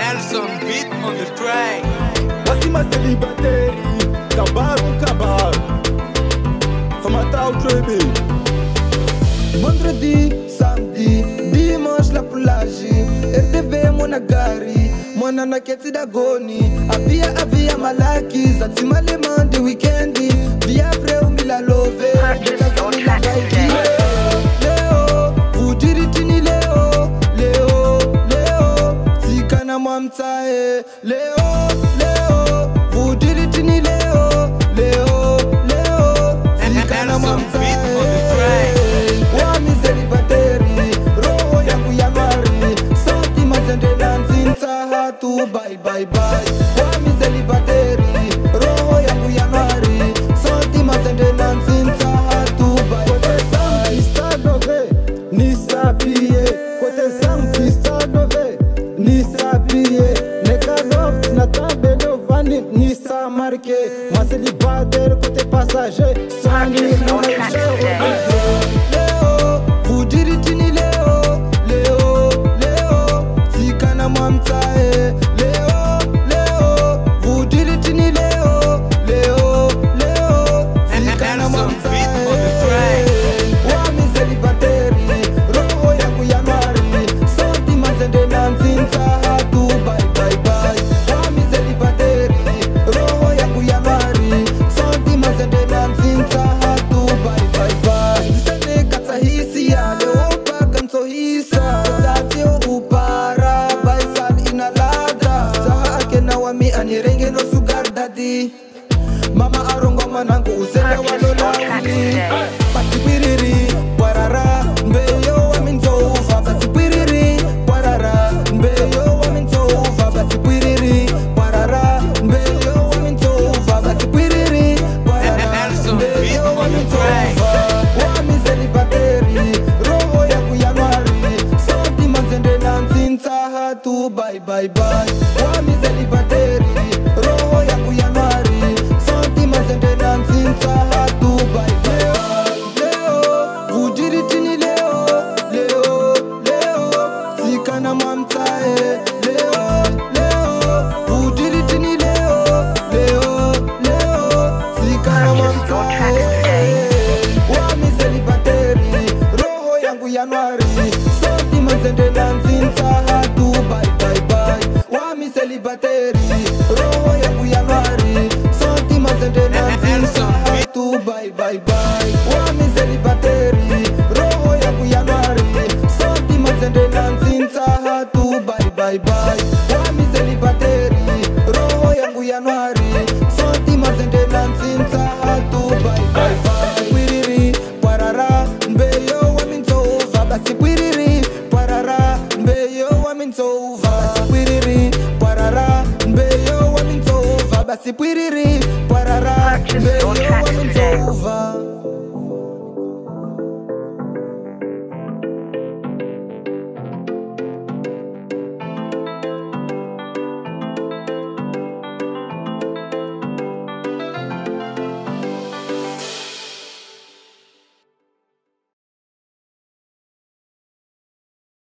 Nelson beat on the track. Assim mas celibateiri, cabar. Să mă tau trebuie. Vendredi, samedi, dimanche la plajă. RTV Monagari, Monana Keti Dagoni. Avia malaki, zatima le mande weekendi. Via freu mi la love. Leo, fudiritini Leo, zikana mamtae. Wami celibateri, roho yangu ya mari. Sauti mazende danzi ntahatu, bye. Wami celibateri, roho yangu ya mari. Sauti mazende danzi ntahatu, bye. Istadove, nisabie, kote samti istadove, nisabie. Mă celibateiri cu te pasager. Sangue nu mai Leo, fudiritini Leo, zikana mamtae. Leo, fudiritini Leo, zikana mamtae. Oameni celibateiri, roho yangu ya mari. Sauti mazende nanzi ntahatu, bye. Oameni celibateiri, roho anirenge no sugar daddy. Mama arongo manangu usele walola uli. Pasipiriri, warara, mbeyo wa mintofa. Pasipiriri, warara, mbeyo wa mintofa. Pasipiriri, warara, mbeyo wa mintofa. Pasipiriri, warara, mbeyo wa mintofa. Wami celibateri, roho yangu ya mari. Sauti mazende nanzi ntahatu, bye. Wami celibateri, roho yangu ya mari. Sauti mazende nanzi ntahatu, bye. Leo, fudiritini Leo, zikana mamtae. Leo, fudiritini Leo, zikana mamtae. Sauti mazende nanzi ntahatu, bye. Wami celibateri, roho yangu ya mari. Sauti mazende nanzi ntahatu, bye. Wami celibateri, roho yangu ya mari. Sauti mazende nanzi ntahatu, bye. Wami celibateri, roho yangu ya mari. Sauti mazende nanzi ntahatu, bye. Pasipiriri, parara, mbeyo wa mintova. Pasipiriri, parara, mbeyo wa mintova. Pasipiriri, parara, mbeyo wa mintova.